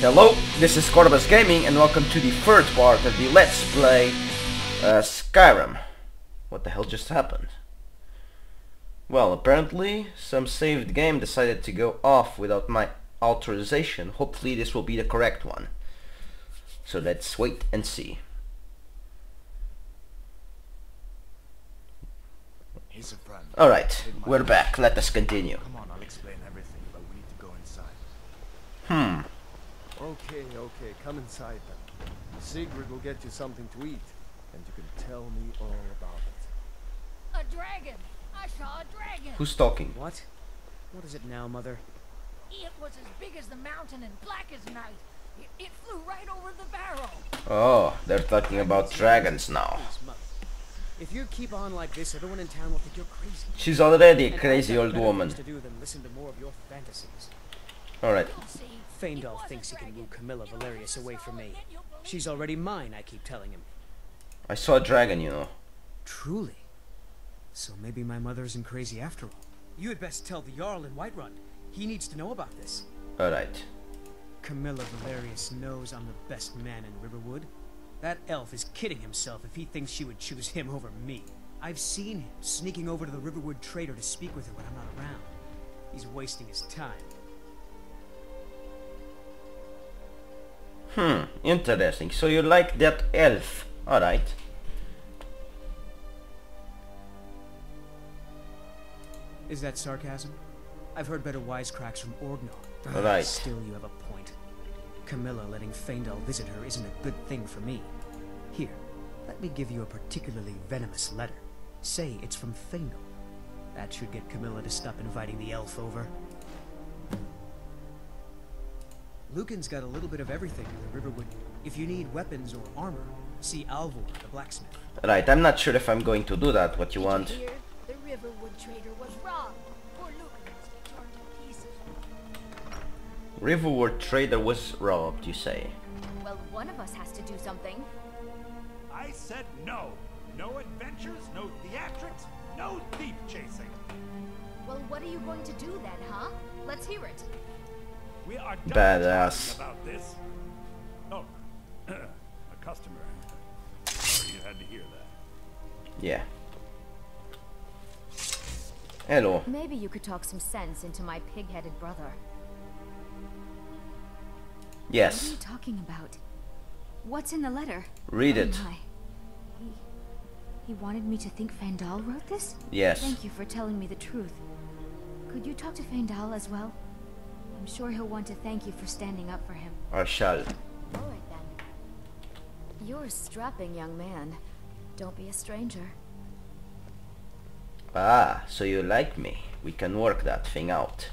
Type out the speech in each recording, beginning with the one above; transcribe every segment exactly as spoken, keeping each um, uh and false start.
Hello, this is Scorbas Gaming and welcome to the third part of the Let's Play uh, Skyrim. What the hell just happened? Well, apparently some saved game decided to go off without my authorization. Hopefully this will be the correct one. So let's wait and see. Alright, we're back. Let us continue. Come on, I'll explain everything, but we need to go inside. Hmm. Okay, okay, come inside then. Sigrid will get you something to eat, and you can tell me all about it. A dragon! I saw a dragon! Who's talking? What? What is it now, Mother? It was as big as the mountain and black as night. It, it flew right over the barrel. Oh, they're talking about dragons now. If you keep on like this, everyone in town will think you're crazy. She's already a crazy old woman. To do than listen to more of your fantasies. All right. Faendal thinks he can woo Camilla Valerius away from me. She's already mine, I keep telling him. I saw a dragon, you know. Truly? So maybe my mother isn't crazy after all. You had best tell the Jarl in Whiterun. He needs to know about this. All right. Camilla Valerius knows I'm the best man in Riverwood. That elf is kidding himself if he thinks she would choose him over me. I've seen him sneaking over to the Riverwood trader to speak with her when I'm not around. He's wasting his time. Hmm, interesting. So you like that elf. Alright. Is that sarcasm? I've heard better wisecracks from Orgnar. Alright. Still, you have a point. Camilla letting Faendal visit her isn't a good thing for me. Here, let me give you a particularly venomous letter. Say it's from Faendal. That should get Camilla to stop inviting the elf over. Lucan's got a little bit of everything in the Riverwood. If you need weapons or armor, see Alvor, the blacksmith. Right, I'm not sure if I'm going to do that. What you want? Here, the Riverwood trader was robbed. Riverwood trader was robbed, you say? Well, one of us has to do something. I said no. No adventures, no theatrics, no thief chasing. Well, what are you going to do then, huh? Let's hear it. We are done badass about this. Oh, a customer. Sorry you had to hear that. Yeah. Hello. Maybe you could talk some sense into my pig-headed brother. Yes. What are you talking about? What's in the letter? Read it. He, he wanted me to think Faendal wrote this? Yes. Thank you for telling me the truth. Could you talk to Faendal as well? I'm sure he'll want to thank you for standing up for him. I shall. All right then. You're a strapping young man. Don't be a stranger. Ah, so you like me. We can work that thing out.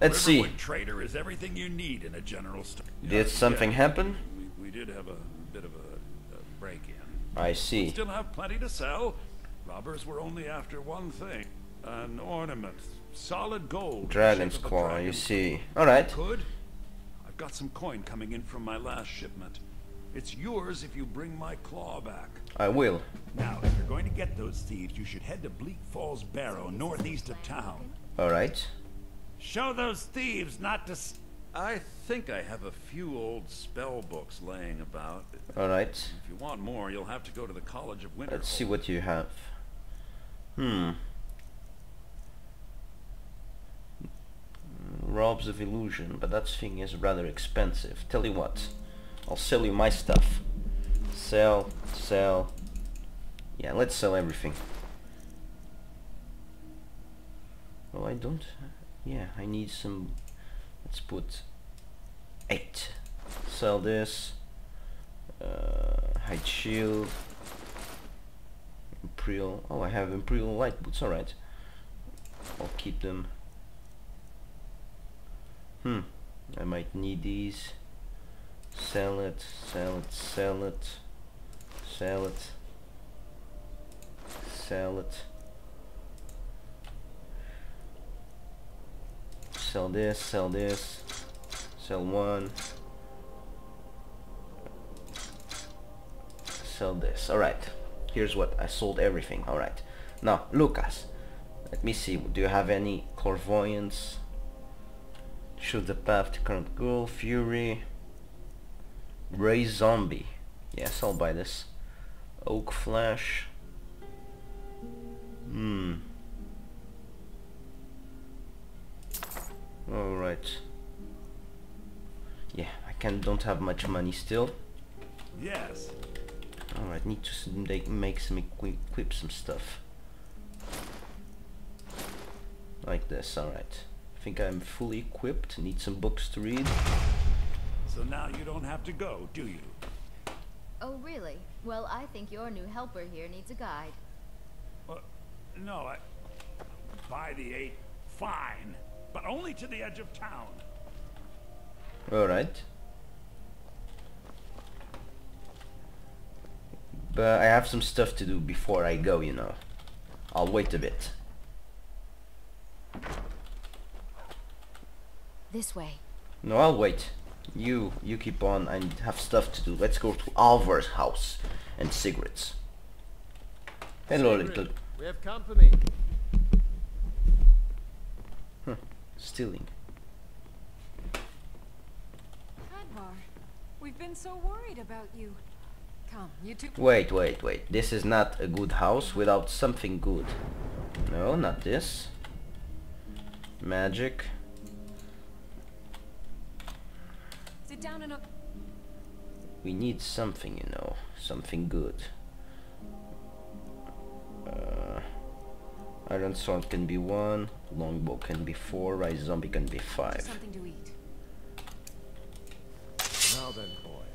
Let's see. Trader is everything you need in a general store. Did something happen? We, we did have a bit of a, a break-in. I see. We still have plenty to sell. Robbers were only after one thing: an ornament, solid gold. Dragon's claw. Dragon. You see. All right. Good. I've got some coin coming in from my last shipment. It's yours if you bring my claw back. I will. Now, if you're going to get those thieves, you should head to Bleak Falls Barrow, northeast of town. All right. Show those thieves not to s I think I have a few old spell books laying about. All right. If you want more, you'll have to go to the College of Winterhold. Let's see what you have. Hmm. Robes of illusion, but that thing is rather expensive. Tell you what, I'll sell you my stuff. Sell, sell. Yeah, let's sell everything. Oh, I don't... Yeah, I need some. Let's put eight. Sell this. Uh, hide shield. Imperial. Oh, I have Imperial light boots. All right, I'll keep them. Hmm. I might need these. Sell it. Sell it. Sell it. Sell it. Sell it. Sell this, sell this, sell one, sell this. Alright, here's what I sold everything. Alright, now Lucas, let me see, do you have any clairvoyance? Choose the path to current goal. Fury. Raise zombie. Yes, I'll buy this. Oak flash. Hmm. Alright. Yeah, I can don't have much money still. Yes. Alright, need to make some equip, equip some stuff. Like this, alright. I think I'm fully equipped, need some books to read. So now you don't have to go, do you? Oh, really? Well, I think your new helper here needs a guide. Well, no, I... By the eight, fine. But only to the edge of town. Alright. But I have some stuff to do before I go, you know. I'll wait a bit. This way. No, I'll wait. You, you keep on. I have stuff to do. Let's go to Alvor's house and Sigrid's. Hello, Sigrid, little. We have company. Huh. Stealing. Hadvar, we've been so worried about you. Come, you two. Wait, wait, wait. This is not a good house without something good. No, not this. Magic. Sit down and up. We need something, you know, something good. Uh, iron sword can be one, longbow can be four, rise zombie can be five. Something to eat. Now then, boy,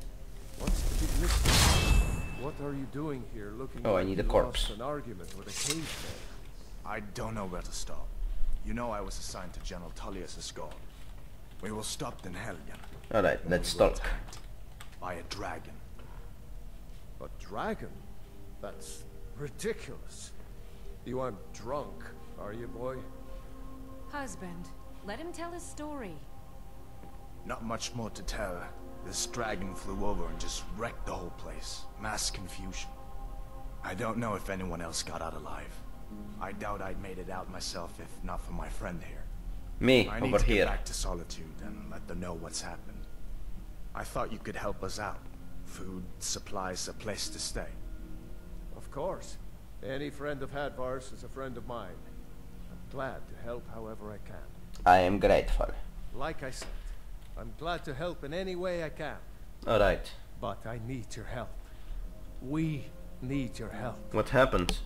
what's the big mystery? What are you doing here, looking? Oh, like I need a corpse. An argument with a cage bear. I don't know where to stop. You know, I was assigned to General Tullius' escort. We were stopped in Helgen. Alright, let's start. By a dragon. A dragon? That's ridiculous. You aren't drunk, are you, boy? Husband, let him tell his story. Not much more to tell. This dragon flew over and just wrecked the whole place. Mass confusion. I don't know if anyone else got out alive. I doubt I'd made it out myself if not for my friend here. Me, I over need to here. Get back to Solitude and let them know what's happened. I thought you could help us out. Food, supplies, a place to stay. Of course. Any friend of Hadvar's is a friend of mine. I'm glad to help however I can. I am grateful. Like I said, I'm glad to help in any way I can. Alright. But I need your help. We need your help. What happened?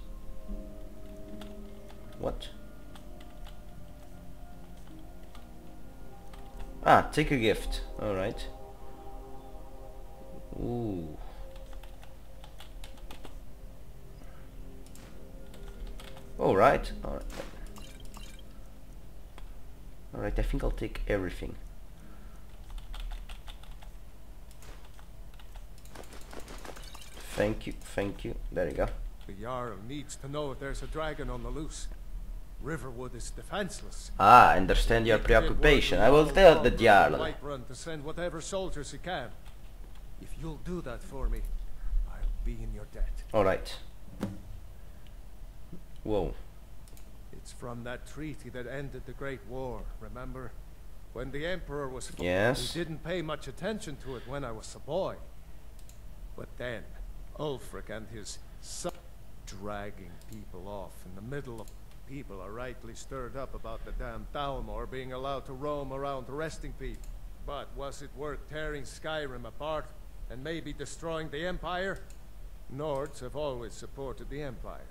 What? Ah, take a gift. Alright. Ooh. Alright. Alright. Alright, I think I'll take everything. Thank you, thank you. There you go. The Jarl needs to know if there's a dragon on the loose. Riverwood is defenseless. Ah, I understand your preoccupation. I will tell the Jarl. Whiterun to send whatever soldiers he can. If you'll do that for me, I'll be in your debt. All right. Whoa. It's from that treaty that ended the Great War, remember? When the Emperor was fought, yes. We didn't pay much attention to it when I was a boy. But then, Ulfric and his son dragging people off in the middle of... People are rightly stirred up about the damn Thalmor being allowed to roam around arresting people. But was it worth tearing Skyrim apart and maybe destroying the Empire? Nords have always supported the Empire.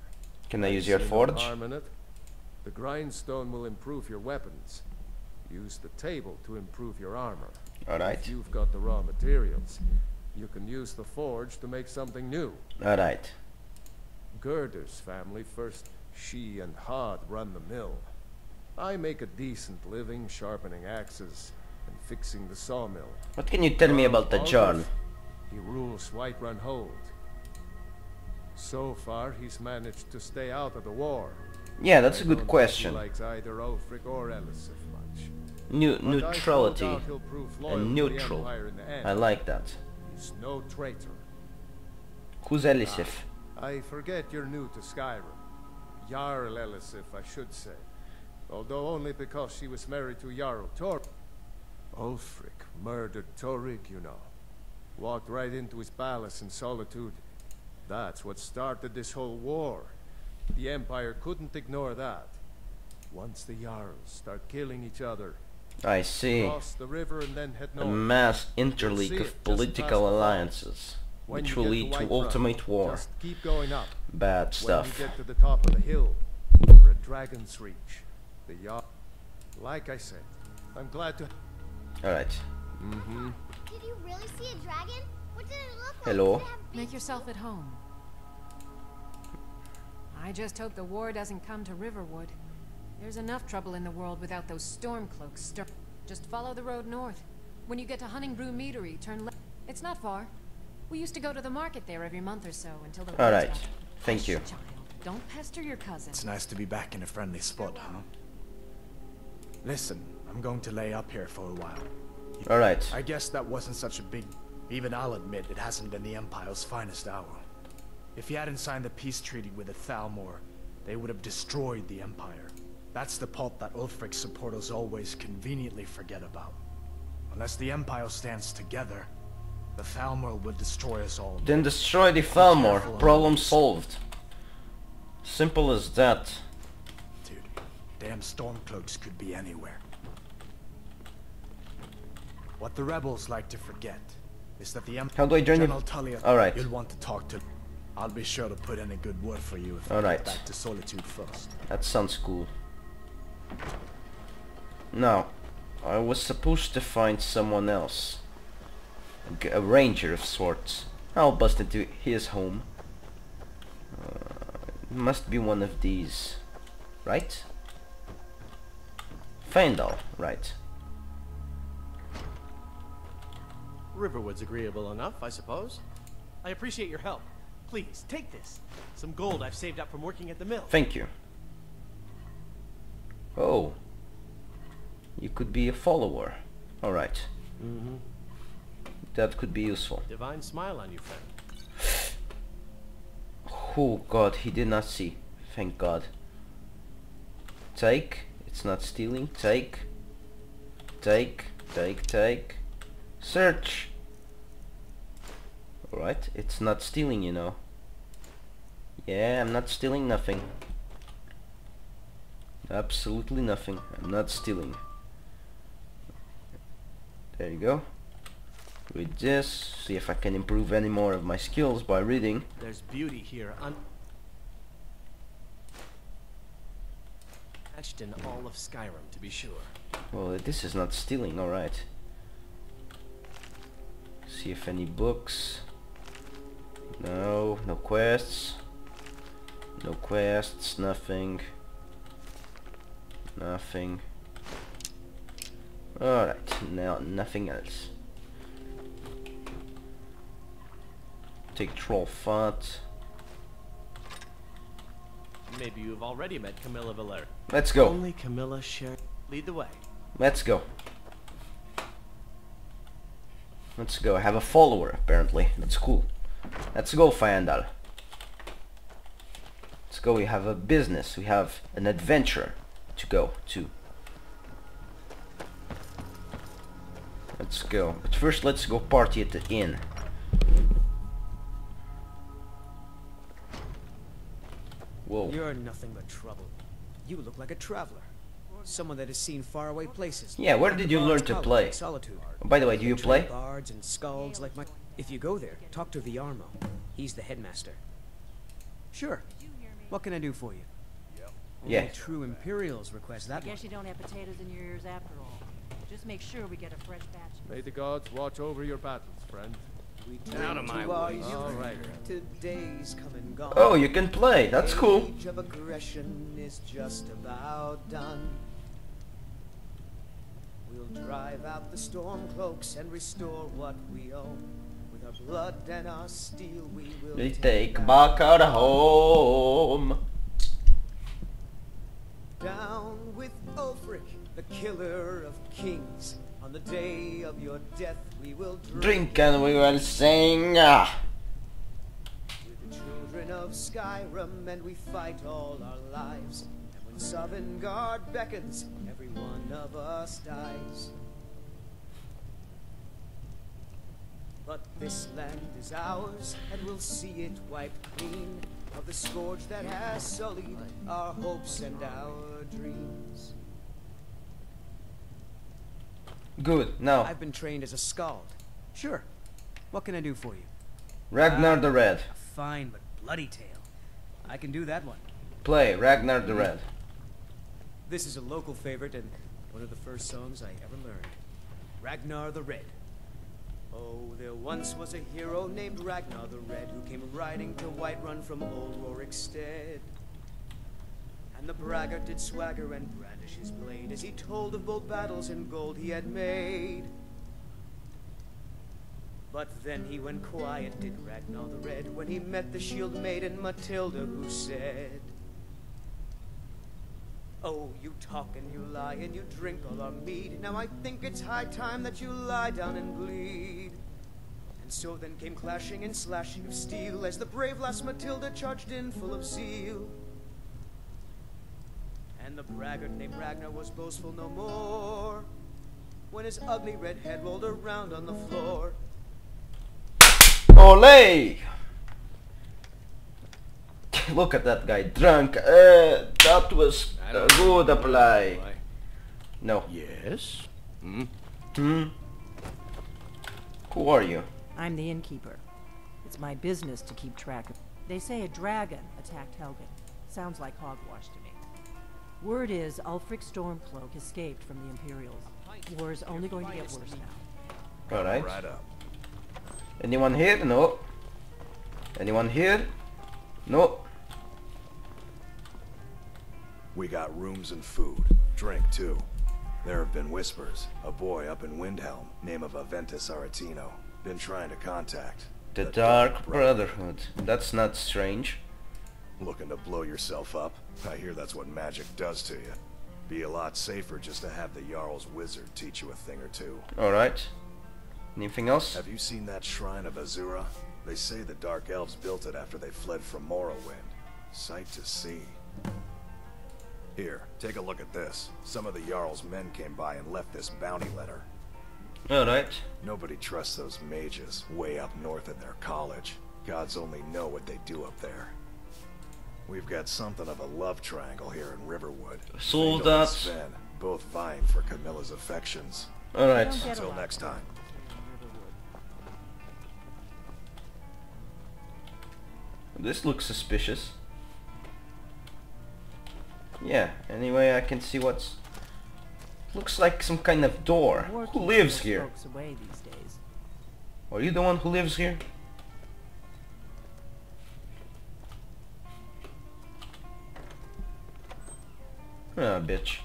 Can I use your forge? The grindstone will improve your weapons. Use the table to improve your armor. Alright. If you've got the raw materials, you can use the forge to make something new. Alright. Gerder's family first... She and Hod run the mill. I make a decent living sharpening axes and fixing the sawmill. What can you tell me about the Jarl? He rules Whiterun Hold. So far, he's managed to stay out of the war. Yeah, that's a good question. He likes either Ulfric or Elisif much. New neutrality and neutral. I like that. He's no traitor. Who's Elisif? I forget you're new to Skyrim. Jarl Elisif, I should say, although only because she was married to Jarl Torygg. Ulfric murdered Torygg, you know. Walked right into his palace in Solitude. That's what started this whole war. The Empire couldn't ignore that. Once the Jarls start killing each other. I see. Cross the river and then head north. A mass interleague of political alliances, which will lead to ultimate war. Just keep going up. Bad stuff. When you get to the top of the hill, you're at Dragon's Reach. The Jarl. Like I said, I'm glad to. All right. Mm-hmm. Did you really see a dragon? What did it look like? Hello. Make yourself at home. I just hope the war doesn't come to Riverwood. There's enough trouble in the world without those Stormcloaks. Stir just follow the road north. When you get to Hunting Brew Meadery, turn left. It's not far. We used to go to the market there every month or so until the. All right. Stopped. Thank Hush, you. Child. Don't pester your cousin. It's nice to be back in a friendly spot, huh? Listen, I'm going to lay up here for a while. All right. I guess that wasn't such a big. Even I'll admit it hasn't been the Empire's finest hour. If he hadn't signed the peace treaty with the Thalmor, they would have destroyed the Empire. That's the pulp that Ulfric's supporters always conveniently forget about. Unless the Empire stands together, the Thalmor will destroy us all. Then destroy the Thalmor. Problem solved. Simple as that. Dude, damn Stormcloaks could be anywhere. What the rebels like to forget is that the Empire. How do I join General Tullius? All right. You'll want to talk to. I'll be sure to put in a good word for you if all I right. get back to Solitude first. That sounds cool. Now, I was supposed to find someone else. A, a ranger of sorts. I'll bust into his home. Uh, it must be one of these. Right? Faendal, right. Riverwood's agreeable enough, I suppose. I appreciate your help. Please, take this. Some gold I've saved up from working at the mill. Thank you. Oh. You could be a follower. Alright. Mm-hmm. That could be useful. Divine smile on you, friend. Oh god, he did not see. Thank god. Take. It's not stealing. Take. Take. Take. Take. Search. Alright, it's not stealing, you know. Yeah, I'm not stealing nothing. Absolutely nothing. I'm not stealing. There you go. Read this. See if I can improve any more of my skills by reading. There's beauty here, unmatched in all of Skyrim, to be sure. Well, this is not stealing, alright. See if any books. No, no quests. No quests, nothing. Nothing. Alright, now nothing else. Take troll fart. Maybe you've already met Camilla Valerius. Let's go. Only Camilla share. Lead the way. Let's go. Let's go. I have a follower apparently. That's cool. Let's go, Faendal. Let's go. We have a business. We have an adventure to go to. Let's go. But first, let's go party at the inn. Whoa. You're nothing but trouble. You look like a traveler. Someone that has seen faraway places. Yeah, where did you learn to play? Solitude. Oh, by the way, do you play? Bards and skalds like my. If you go there, talk to Viarmo. He's the headmaster. Sure. What can I do for you? Yeah. Only true Imperials request that. I guess you don't have potatoes in your ears after all. Just make sure we get a fresh batch. May the gods watch over your battles, friend. We out of my way. All right. Today's come and gone. Oh, you can play. That's cool. Age of aggression is just about done. We'll drive out the Stormcloaks and restore what we own. With our blood and our steel, we will we take back our home. Down with Ulfric, the killer of kings. On the day of your death, we will drink, drink and we will sing. Ah. We're the children of Skyrim, and we fight all our lives. And when Sovngarde beckons, every one of us dies. But this land is ours, and we'll see it wiped clean of the scourge that has sullied our hopes and our dreams. Good, now. I've been trained as a scald. Sure. What can I do for you? Ragnar the Red. A fine but bloody tale. I can do that one. Play Ragnar the Red. This is a local favorite and one of the first songs I ever learned. Ragnar the Red. Oh, there once was a hero named Ragnar the Red who came riding to Whiterun from old Rorik's stead. And the braggart did swagger and brandish his blade as he told of bold battles and gold he had made. But then he went quiet, did Ragnar the Red, when he met the shield maiden Matilda, who said, "Oh, you talk and you lie and you drink all our mead. Now I think it's high time that you lie down and bleed." And so then came clashing and slashing of steel as the brave lass Matilda charged in full of zeal. And the braggart named Ragnar was boastful no more when his ugly red head rolled around on the floor. Olay! Look at that guy, drunk. Uh, that was a good apply. No. Yes. Hmm. Hmm. Who are you? I'm the innkeeper. It's my business to keep track of. They say a dragon attacked Helgen. Sounds like hogwash to me. Word is Ulfric Stormcloak escaped from the Imperials. War is only going to get worse now. All right. Right up. Anyone here? No. Anyone here? No. We got rooms and food. Drink, too. There have been whispers. A boy up in Windhelm, name of Aventus Aretino, been trying to contact The, the Dark, Dark Brotherhood. That's not strange. Looking to blow yourself up? I hear that's what magic does to you. Be a lot safer just to have the Jarl's wizard teach you a thing or two. Alright. Anything else? Have you seen that shrine of Azura? They say the Dark Elves built it after they fled from Morrowind. Sight to see. Here, take a look at this. Some of the Jarl's men came by and left this bounty letter. Alright. Nobody trusts those mages way up north in their college. Gods only know what they do up there. We've got something of a love triangle here in Riverwood. So that's... both vying for Camilla's affections. Alright. Until next time. This looks suspicious. Yeah, anyway, I can see what's... Looks like some kind of door. Who lives here? Are you the one who lives here? Ah, bitch.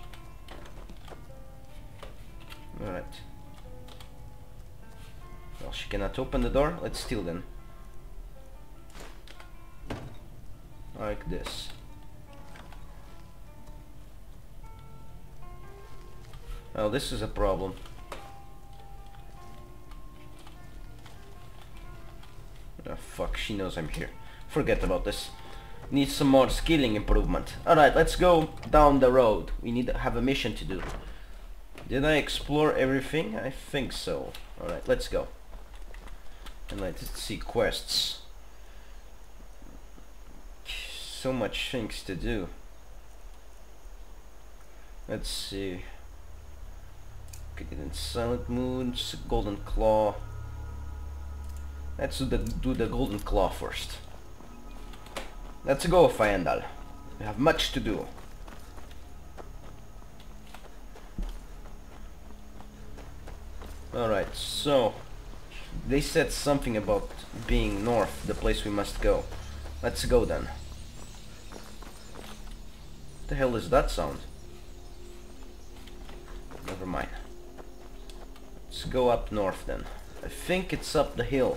Alright. Well, she cannot open the door. Let's steal then. Like this. Oh, this is a problem. Oh fuck, she knows I'm here. Forget about this. Need some more skilling improvement. Alright, let's go down the road. We need to have a mission to do. Did I explore everything? I think so. Alright, let's go. And let's see quests. So much things to do. Let's see. Okay, then Silent Moons, Golden Claw. Let's do the, do the Golden Claw first. Let's go, Faendal. We have much to do. Alright, so they said something about being north, the place we must go. Let's go then. What the hell is that sound? Never mind. Let's go up north then. I think it's up the hill.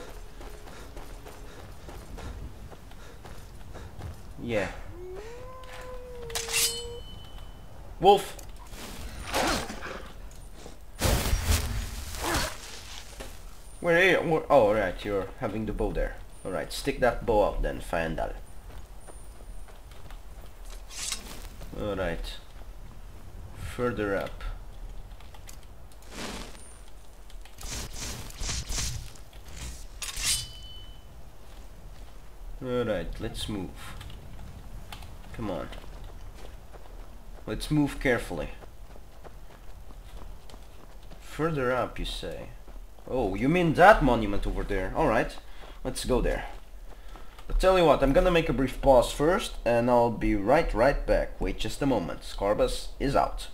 Yeah. Wolf! Where are you? Where? Oh, right, you're having the bow there. Alright, stick that bow out then, Faendal. Alright, further up. Alright, let's move. Come on. Let's move carefully. Further up, you say? Oh, you mean that monument over there? Alright, let's go there. But tell you what, I'm gonna make a brief pause first, and I'll be right right back. Wait just a moment. Scorbas is out.